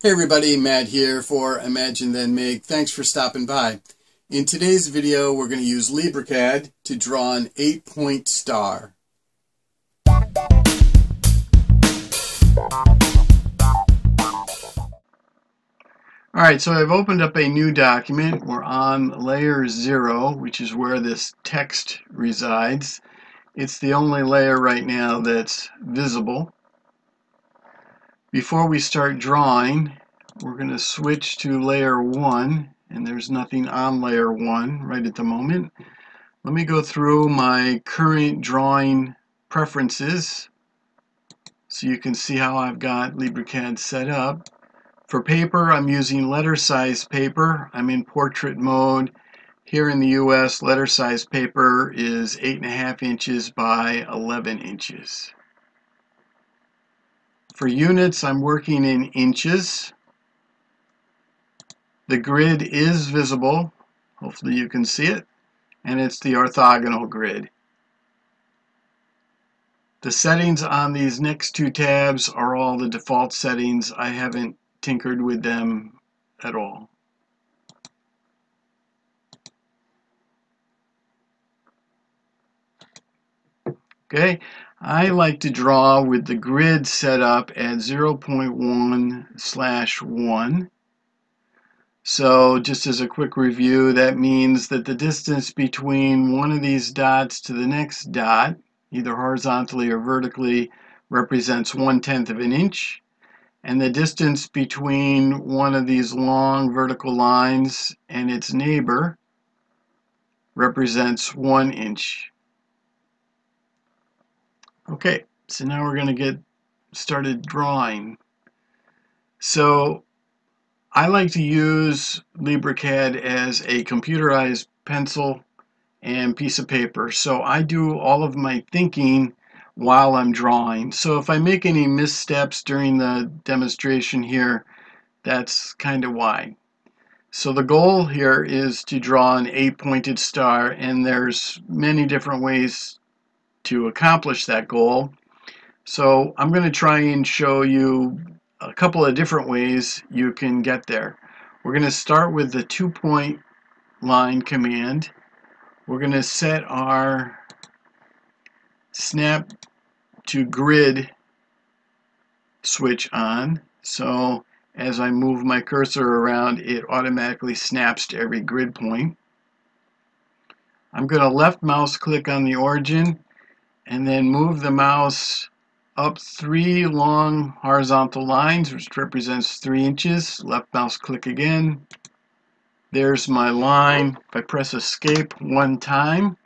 Hey everybody, Matt here for Imagine Then Make. Thanks for stopping by. In today's video, we're going to use LibreCAD to draw an 8-point star. Alright, so I've opened up a new document. We're on layer 0, which is where this text resides. It's the only layer right now that's visible. Before we start drawing, we're going to switch to layer 1, and there's nothing on layer 1 right at the moment. Let me go through my current drawing preferences so you can see how I've got LibreCAD set up. For paper, I'm using letter size paper. I'm in portrait mode. Here in the US, letter size paper is 8.5 inches by 11 inches. For units, I'm working in inches. The grid is visible. Hopefully you can see it. And it's the orthogonal grid. The settings on these next two tabs are all the default settings. I haven't tinkered with them at all. Okay, I like to draw with the grid set up at 0.1/1. So just as a quick review, that means that the distance between one of these dots to the next dot, either horizontally or vertically, represents 1/10 of an inch. And the distance between one of these long vertical lines and its neighbor represents 1 inch. Okay, so now we're going to get started drawing. So I like to use LibreCAD as a computerized pencil and piece of paper. So I do all of my thinking while I'm drawing. So if I make any missteps during the demonstration here, that's kind of why. So the goal here is to draw an 8-pointed star, and there's many different ways to accomplish that goal. So I'm going to try and show you a couple of different ways you can get there. We're going to start with the 2-point line command. We're going to set our snap to grid switch on. So as I move my cursor around, it automatically snaps to every grid point. I'm going to left mouse click on the origin and then move the mouse up 3 long horizontal lines, which represents 3 inches. Left mouse click again. There's my line. If I press escape one time,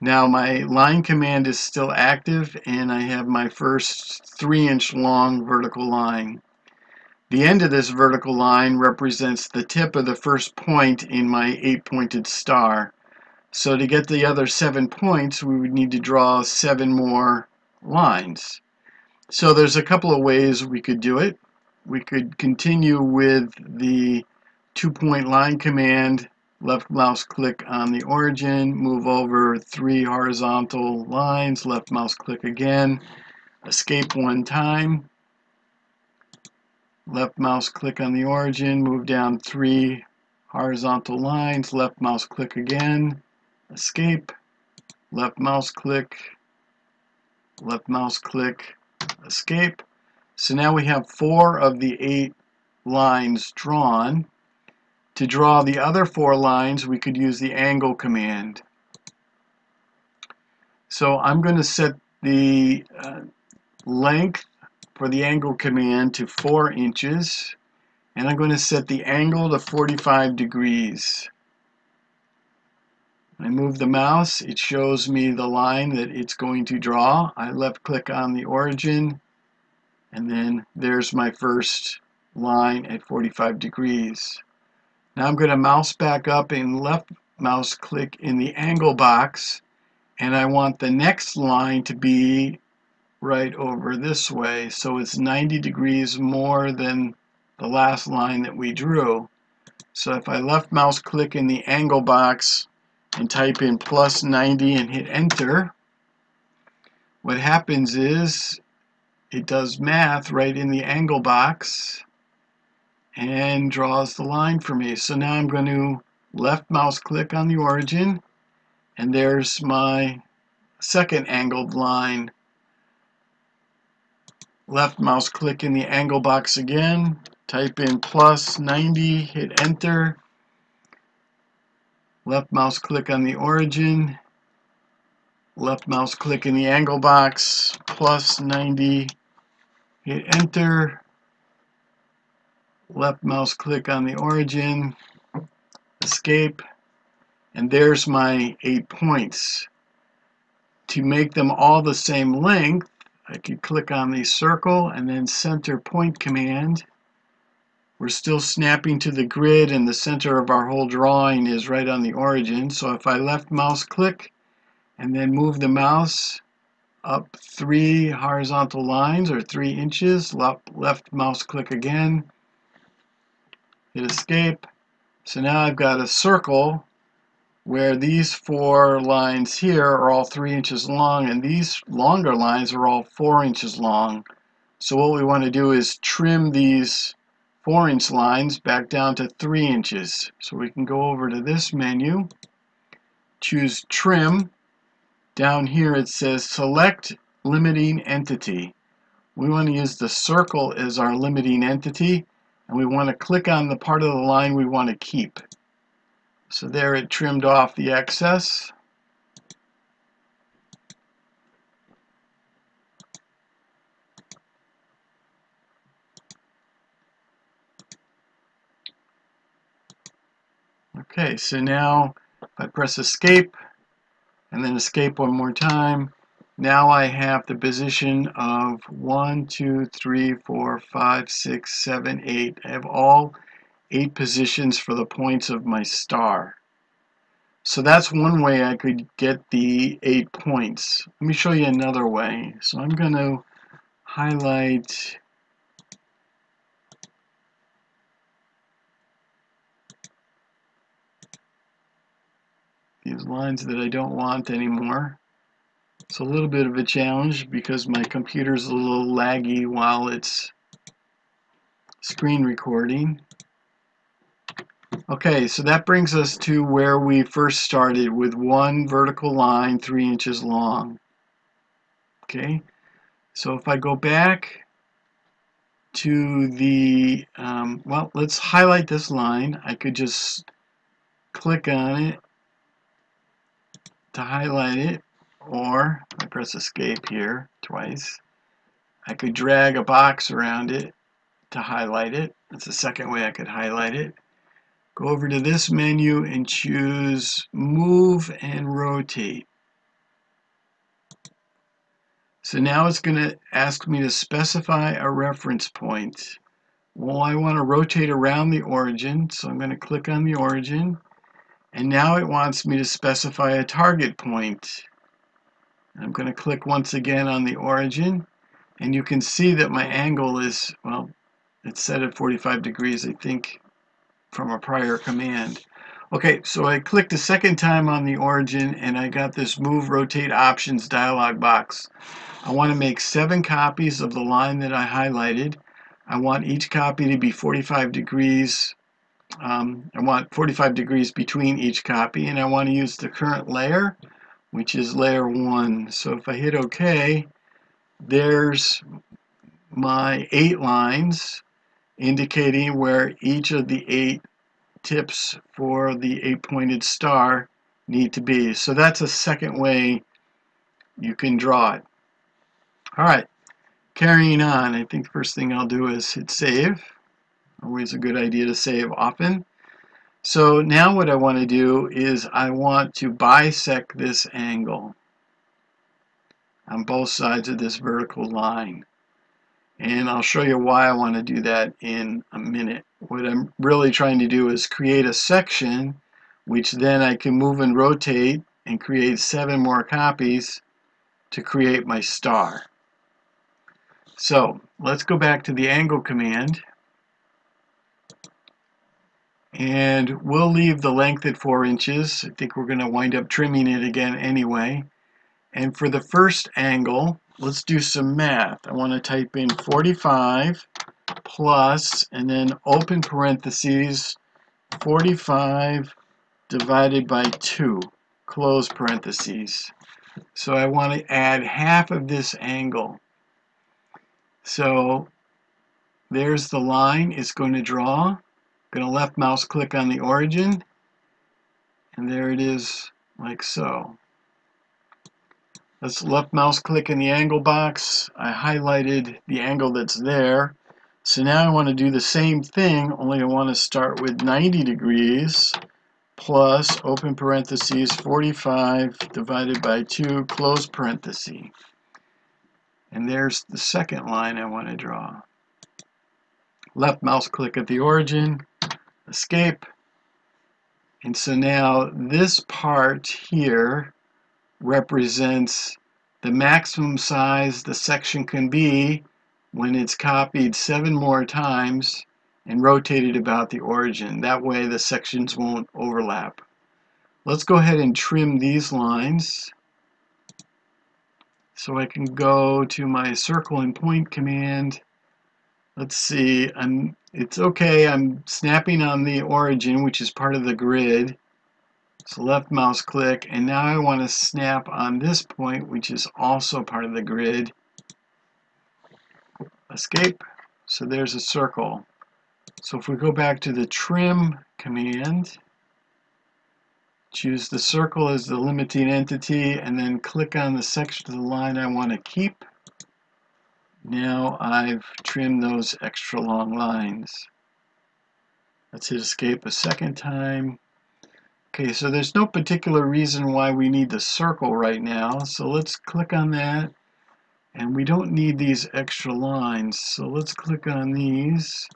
now my line command is still active, and I have my first 3-inch long vertical line. The end of this vertical line represents the tip of the first point in my 8-pointed star. So to get the other 7 points, we would need to draw 7 more lines. So there's a couple of ways we could do it. We could continue with the 2-point line command, left mouse click on the origin, move over 3 horizontal lines, left mouse click again, escape one time, left mouse click on the origin, move down 3 horizontal lines, left mouse click again, escape, left mouse click, escape. So now we have 4 of the 8 lines drawn. To draw the other 4 lines, we could use the angle command. So I'm going to set the length for the angle command to 4 inches, and I'm going to set the angle to 45 degrees. I move the mouse, it shows me the line that it's going to draw. I left click on the origin, and then there's my first line at 45 degrees. Now I'm going to mouse back up and left mouse click in the angle box, and I want the next line to be right over this way, so it's 90 degrees more than the last line that we drew. So if I left mouse click in the angle box and type in plus 90 and hit enter, what happens is it does math right in the angle box, and draws the line for me. So now I'm going to left mouse click on the origin, and there's my second angled line. Left mouse click in the angle box again, type in plus 90, hit enter. Left mouse click on the origin, left mouse click in the angle box, plus 90, hit enter. Left mouse click on the origin, escape, and there's my 8 points. To make them all the same length, I could click on the circle and then center point command. We're still snapping to the grid, and the center of our whole drawing is right on the origin. So if I left mouse click and then move the mouse up 3 horizontal lines or 3 inches, left mouse click again, hit escape. So now I've got a circle where these 4 lines here are all 3 inches long, and these longer lines are all 4 inches long. So what we want to do is trim these 4-inch lines back down to 3 inches. So we can go over to this menu, choose trim. Down here it says select limiting entity. We want to use the circle as our limiting entity, and we want to click on the part of the line we want to keep. So there it trimmed off the excess. Okay, so now if I press escape and then escape one more time, now I have the position of 1, 2, 3, 4, 5, 6, 7, 8. I have all 8 positions for the points of my star. So that's one way I could get the 8 points. Let me show you another way. So I'm going to highlight these lines that I don't want anymore. It's a little bit of a challenge because my computer's a little laggy while it's screen recording. Okay, so that brings us to where we first started with 1 vertical line 3 inches long. Okay, so if I go back to the, well, let's highlight this line. I could just click on it to highlight it, or I press escape here twice. I could drag a box around it to highlight it. That's the second way I could highlight it. Go over to this menu and choose move and rotate. So now it's going to ask me to specify a reference point. Well, I want to rotate around the origin, so I'm going to click on the origin. And now it wants me to specify a target point. I'm going to click once again on the origin, and you can see that my angle is, well, it's set at 45 degrees, I think, from a prior command. Okay, so I clicked a second time on the origin, and I got this Move Rotate Options dialog box. I want to make 7 copies of the line that I highlighted. I want each copy to be 45 degrees. I want 45 degrees between each copy, and I want to use the current layer, which is layer 1. So if I hit OK, there's my 8 lines indicating where each of the 8 tips for the 8-pointed star need to be. So that's a second way you can draw it. All right, carrying on, I think the first thing I'll do is hit save. Always a good idea to save often. So now what I want to do is I want to bisect this angle on both sides of this vertical line. And I'll show you why I want to do that in a minute. What I'm really trying to do is create a section which then I can move and rotate and create 7 more copies to create my star. So let's go back to the angle command. And we'll leave the length at 4 inches. I think we're going to wind up trimming it again anyway. And for the first angle, let's do some math. I want to type in 45 plus, and then open parentheses, 45 divided by 2, close parentheses. So I want to add half of this angle. So there's the line it's going to draw. I'm going to left mouse click on the origin, and there it is, like so. Let's left mouse click in the angle box. I highlighted the angle that's there. So now I want to do the same thing, only I want to start with 90 degrees plus open parentheses 45 divided by 2 close parentheses. And there's the second line I want to draw. Left mouse click at the origin, escape. And so now this part here represents the maximum size the section can be when it's copied 7 more times and rotated about the origin. That way the sections won't overlap. Let's go ahead and trim these lines. So I can go to my circle and point command. Let's see, it's okay, I'm snapping on the origin, which is part of the grid. So left mouse click, and now I want to snap on this point, which is also part of the grid. Escape. So there's a circle. So if we go back to the trim command, choose the circle as the limiting entity, and then click on the section of the line I want to keep. Now I've trimmed those extra long lines. Let's hit escape a second time. Okay, so there's no particular reason why we need the circle right now, so let's click on that. And we don't need these extra lines, so let's click on these.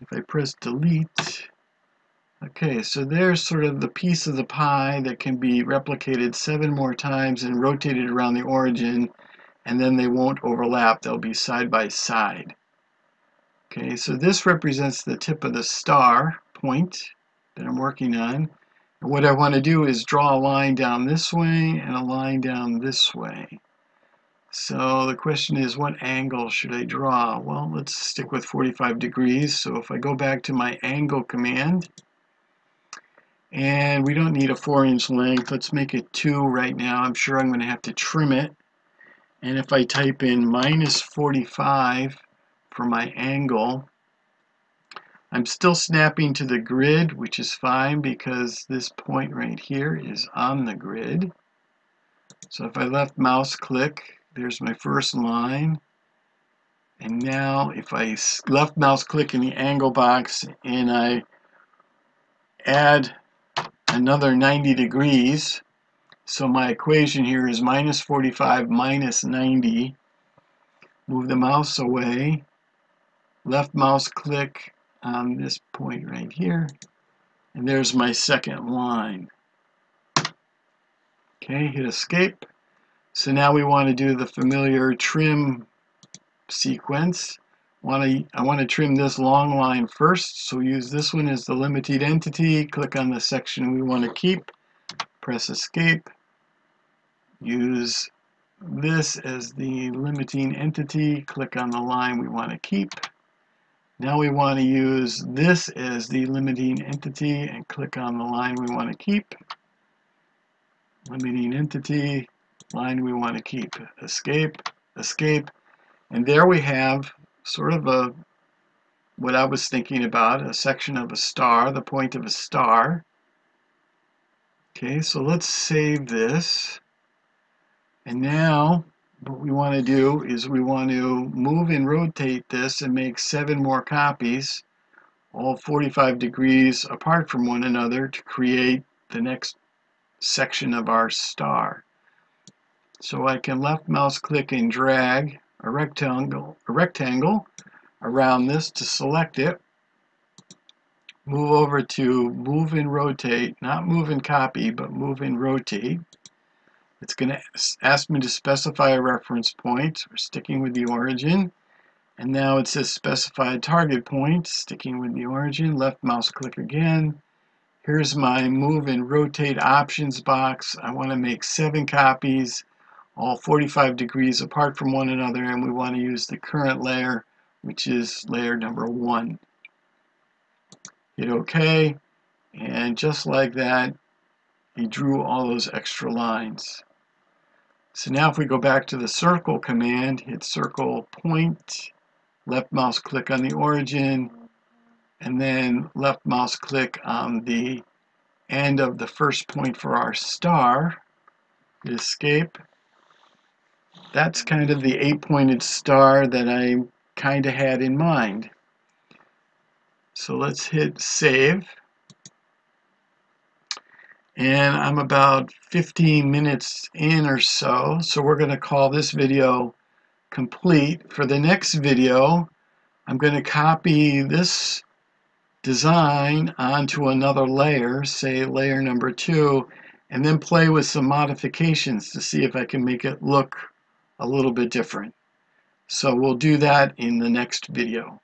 If I press delete, okay, so there's sort of the piece of the pie that can be replicated 7 more times and rotated around the origin, and then they won't overlap, they'll be side by side. Okay, so this represents the tip of the star point that I'm working on. And what I want to do is draw a line down this way and a line down this way. So the question is, what angle should I draw? Well, let's stick with 45 degrees. So if I go back to my angle command, and we don't need a 4-inch length. Let's make it 2 right now. I'm sure I'm going to have to trim it. And if I type in minus 45 for my angle, I'm still snapping to the grid, which is fine because this point right here is on the grid. So if I left mouse click, there's my first line. And now if I left mouse click in the angle box and I add another 90 degrees, so my equation here is minus 45 minus 90. Move the mouse away. Left mouse click on this point right here, and there's my second line. Okay, hit escape. So now we want to do the familiar trim sequence. I want to trim this long line first, so use this one as the limited entity. Click on the section we want to keep, press escape, use this as the limiting entity, click on the line we want to keep. Now we want to use this as the limiting entity and click on the line we want to keep. Limiting entity, line we want to keep. Escape, escape. And there we have sort of what I was thinking about, a section of a star, the point of a star. Okay, so let's save this. And now what we want to do is we want to move and rotate this and make 7 more copies, all 45 degrees apart from one another, to create the next section of our star. So I can left mouse click and drag a rectangle around this to select it. Move over to move and rotate, not move and copy, but move and rotate. It's going to ask me to specify a reference point. We're sticking with the origin. And now it says specify a target point, sticking with the origin. Left mouse click again. Here's my move and rotate options box. I want to make 7 copies, all 45 degrees apart from one another, and we want to use the current layer, which is layer number 1. Hit OK, and just like that, he drew all those extra lines. So now if we go back to the circle command, hit circle point, left mouse click on the origin, and then left mouse click on the end of the first point for our star, hit escape. That's kind of the 8-pointed star that I kind of had in mind. So let's hit save. And I'm about 15 minutes in or so, so we're going to call this video complete. For the next video, I'm going to copy this design onto another layer, say layer number 2, and then play with some modifications to see if I can make it look a little bit different. So we'll do that in the next video.